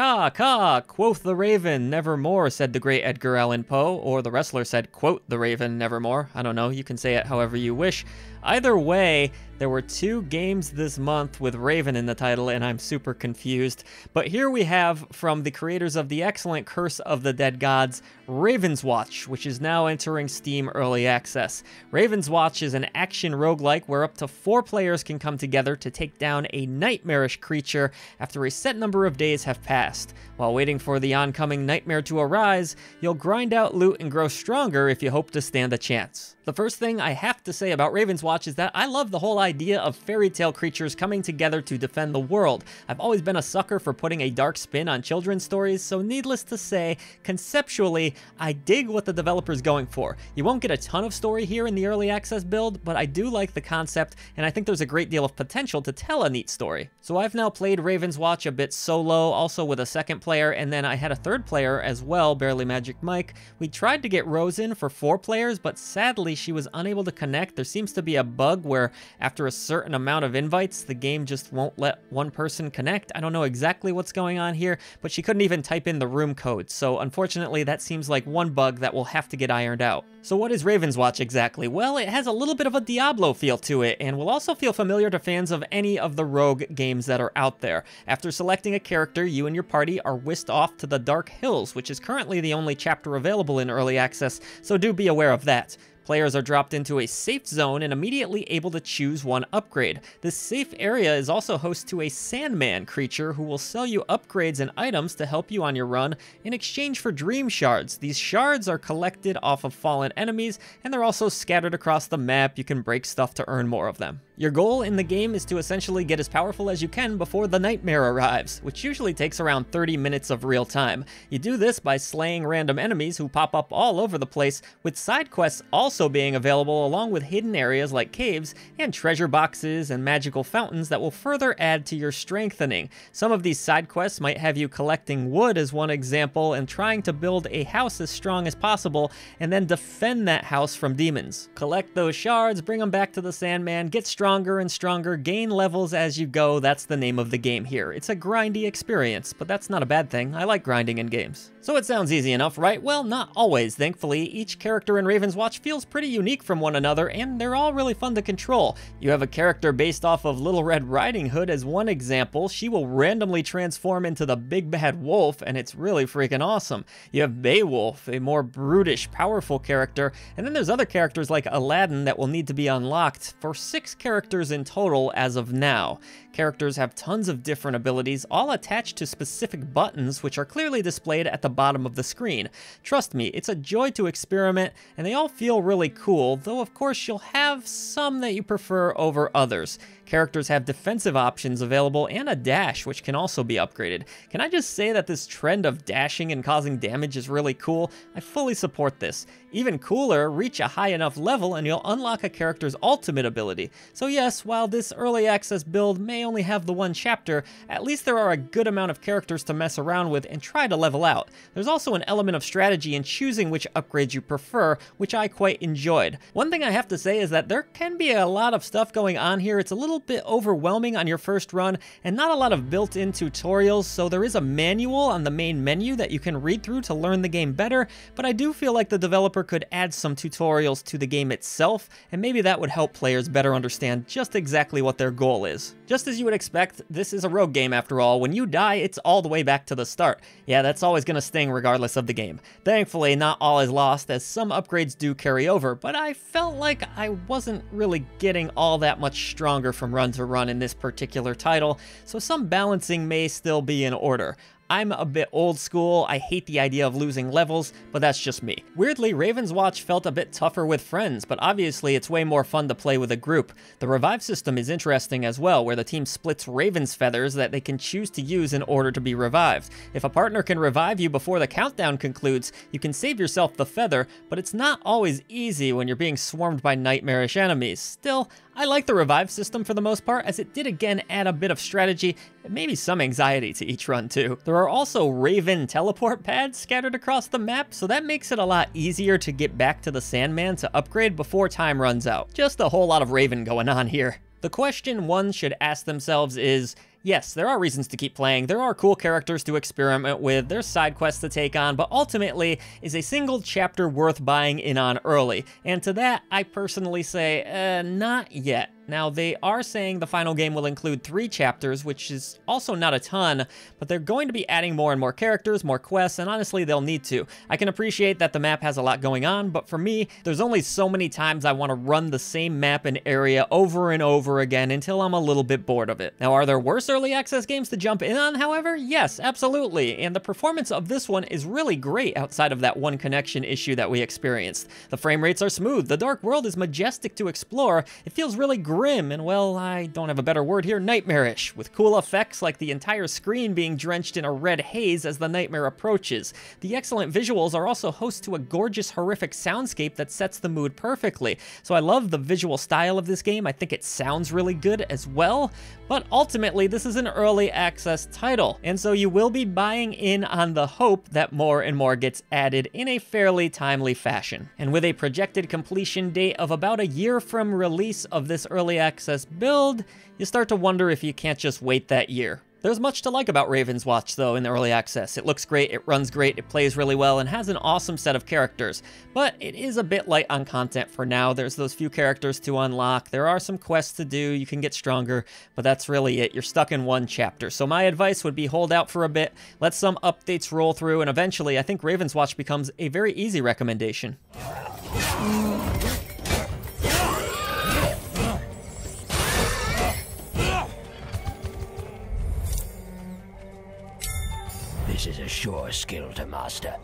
Caw, caw, quoth the raven, nevermore, said the great Edgar Allan Poe, or the wrestler said, quote the raven, nevermore. I don't know, you can say it however you wish. Either way, there were 2 games this month with raven in the title, and I'm super confused. But here we have, from the creators of the excellent Curse of the Dead Gods, Ravenswatch, which is now entering Steam Early Access. Ravenswatch is an action roguelike where up to 4 players can come together to take down a nightmarish creature after a set number of days have passed. While waiting for the oncoming nightmare to arise, you'll grind out loot and grow stronger if you hope to stand a chance. The first thing I have to say about Ravenswatch is that I love the whole idea of fairy tale creatures coming together to defend the world. I've always been a sucker for putting a dark spin on children's stories, so needless to say, conceptually, I dig what the developer's going for. You won't get a ton of story here in the early access build, but I do like the concept, and I think there's a great deal of potential to tell a neat story. So I've now played Ravenswatch a bit solo, also with a second player, and then I had a third player as well, Barely Magic Mike. We tried to get Rose in for 4 players, but sadly, she was unable to connect. There seems to be a bug where after a certain amount of invites, the game just won't let one person connect. I don't know exactly what's going on here, but she couldn't even type in the room code. So unfortunately, that seems like one bug that will have to get ironed out. So what is Ravenswatch exactly? Well, it has a little bit of a Diablo feel to it, and will also feel familiar to fans of any of the rogue games that are out there. After selecting a character, you and your party are whisked off to the Dark Hills, which is currently the only chapter available in early access, so do be aware of that. Players are dropped into a safe zone and immediately able to choose one upgrade. This safe area is also host to a Sandman creature who will sell you upgrades and items to help you on your run in exchange for dream shards. These shards are collected off of fallen enemies, and they're also scattered across the map. You can break stuff to earn more of them. Your goal in the game is to essentially get as powerful as you can before the nightmare arrives, which usually takes around 30 minutes of real time. You do this by slaying random enemies who pop up all over the place, with side quests also being available along with hidden areas like caves and treasure boxes and magical fountains that will further add to your strengthening. Some of these side quests might have you collecting wood as one example and trying to build a house as strong as possible and then defend that house from demons. Collect those shards, bring them back to the Sandman, get stronger and stronger, gain levels as you go. That's the name of the game here. It's a grindy experience, but that's not a bad thing. I like grinding in games. So it sounds easy enough, right? Well, not always, thankfully. Each character in Ravenswatch feels pretty unique from one another, and they're all really fun to control. You have a character based off of Little Red Riding Hood as one example. She will randomly transform into the Big Bad Wolf, and it's really freaking awesome. You have Beowulf, a more brutish, powerful character, and then there's other characters like Aladdin that will need to be unlocked for 6 characters in total as of now. Characters have tons of different abilities, all attached to specific buttons, which are clearly displayed at the bottom of the screen. Trust me, it's a joy to experiment, and they all feel really cool, though of course you'll have some that you prefer over others. Characters have defensive options available and a dash, which can also be upgraded. Can I just say that this trend of dashing and causing damage is really cool? I fully support this. Even cooler, reach a high enough level and you'll unlock a character's ultimate ability. So yes, while this early access build may only have the 1 chapter, at least there are a good amount of characters to mess around with and try to level out. There's also an element of strategy in choosing which upgrades you prefer, which I quite enjoyed. One thing I have to say is that there can be a lot of stuff going on here. It's a little bit overwhelming on your first run and not a lot of built-in tutorials, so there is a manual on the main menu that you can read through to learn the game better, but I do feel like the developer could add some tutorials to the game itself, and maybe that would help players better understand just exactly what their goal is. Just as you would expect, this is a rogue game after all. When you die, it's all the way back to the start. Yeah, that's always gonna sting regardless of the game. Thankfully, not all is lost, as some upgrades do carry over, but I felt like I wasn't really getting all that much stronger from run to run in this particular title, so some balancing may still be in order. I'm a bit old school, I hate the idea of losing levels, but that's just me. Weirdly, Ravenswatch felt a bit tougher with friends, but obviously it's way more fun to play with a group. The revive system is interesting as well, where the team splits Raven's feathers that they can choose to use in order to be revived. If a partner can revive you before the countdown concludes, you can save yourself the feather, but it's not always easy when you're being swarmed by nightmarish enemies. Still, I like the revive system for the most part, as it did again add a bit of strategy and maybe some anxiety to each run too. There are also Raven teleport pads scattered across the map, so that makes it a lot easier to get back to the Sandman to upgrade before time runs out. Just a whole lot of Raven going on here. The question one should ask themselves is, yes, there are reasons to keep playing, there are cool characters to experiment with, there's side quests to take on, but ultimately, is a single chapter worth buying in on early? And to that, I personally say, not yet. Now, they are saying the final game will include 3 chapters, which is also not a ton, but they're going to be adding more and more characters, more quests, and honestly, they'll need to. I can appreciate that the map has a lot going on, but for me, there's only so many times I want to run the same map and area over and over again until I'm a little bit bored of it. Now, are there worse early access games to jump in on, however? Yes, absolutely, and the performance of this one is really great outside of that one connection issue that we experienced. The frame rates are smooth, the dark world is majestic to explore, it feels really grim and, well, I don't have a better word here, nightmarish, with cool effects like the entire screen being drenched in a red haze as the nightmare approaches. The excellent visuals are also host to a gorgeous, horrific soundscape that sets the mood perfectly. So I love the visual style of this game, I think it sounds really good as well, but ultimately this is an early access title, and so you will be buying in on the hope that more and more gets added in a fairly timely fashion. And with a projected completion date of about a year from release of this early access build, you start to wonder if you can't just wait that year. There's much to like about Ravenswatch, though, in the early access. It looks great, it runs great, it plays really well, and has an awesome set of characters. But it is a bit light on content for now. There's those few characters to unlock, there are some quests to do, you can get stronger, but that's really it. You're stuck in one chapter. So my advice would be hold out for a bit, let some updates roll through, and eventually I think Ravenswatch becomes a very easy recommendation. This is a sure skill to master.